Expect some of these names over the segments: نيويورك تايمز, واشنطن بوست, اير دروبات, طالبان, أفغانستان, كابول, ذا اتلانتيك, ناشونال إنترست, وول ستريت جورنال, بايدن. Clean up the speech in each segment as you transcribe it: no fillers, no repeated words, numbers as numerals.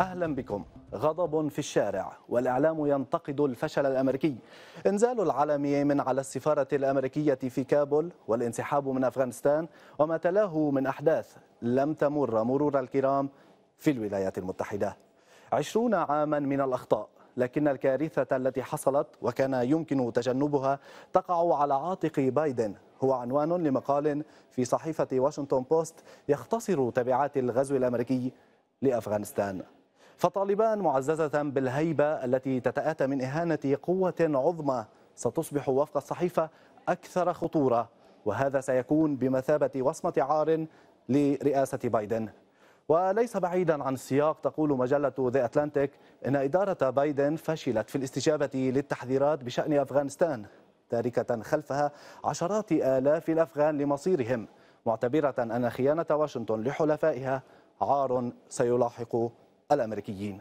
أهلا بكم. غضب في الشارع والإعلام ينتقد الفشل الأمريكي. إنزال العلم من على السفارة الأمريكية في كابول والانسحاب من أفغانستان وما تلاه من أحداث لم تمر مرور الكرام في الولايات المتحدة. 20 عاما من الأخطاء، لكن الكارثة التي حصلت وكان يمكن تجنبها تقع على عاتق بايدن، هو عنوان لمقال في صحيفة واشنطن بوست يختصر تبعات الغزو الأمريكي لأفغانستان. فطالبان معززة بالهيبة التي تتآتى من إهانة قوة عظمى ستصبح وفق الصحيفة أكثر خطورة، وهذا سيكون بمثابة وصمة عار لرئاسة بايدن. وليس بعيدا عن السياق تقول مجلة ذا اتلانتيك إن إدارة بايدن فشلت في الاستجابة للتحذيرات بشأن أفغانستان، تاركة خلفها عشرات آلاف الأفغان لمصيرهم، معتبرة أن خيانة واشنطن لحلفائها عار سيلاحق الأمريكيين.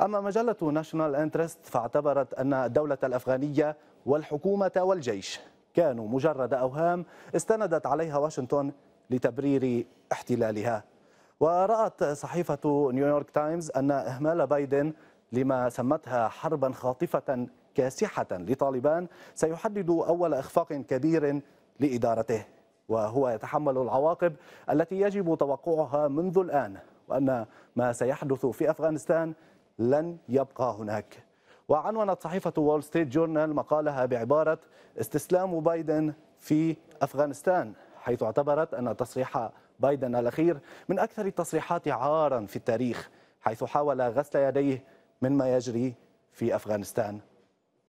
أما مجلة ناشونال إنترست فاعتبرت أن الدولة الأفغانية والحكومة والجيش كانوا مجرد أوهام استندت عليها واشنطن لتبرير احتلالها. ورأت صحيفة نيويورك تايمز أن إهمال بايدن لما سمتها حربا خاطفة كاسحة لطالبان سيحدد أول إخفاق كبير لإدارته، وهو يتحمل العواقب التي يجب توقعها منذ الآن، وأن ما سيحدث في أفغانستان لن يبقى هناك. وعنونت صحيفة وول ستريت جورنال مقالها بعبارة استسلام بايدن في أفغانستان، حيث اعتبرت أن تصريح بايدن الأخير من أكثر التصريحات عارا في التاريخ، حيث حاول غسل يديه مما يجري في أفغانستان.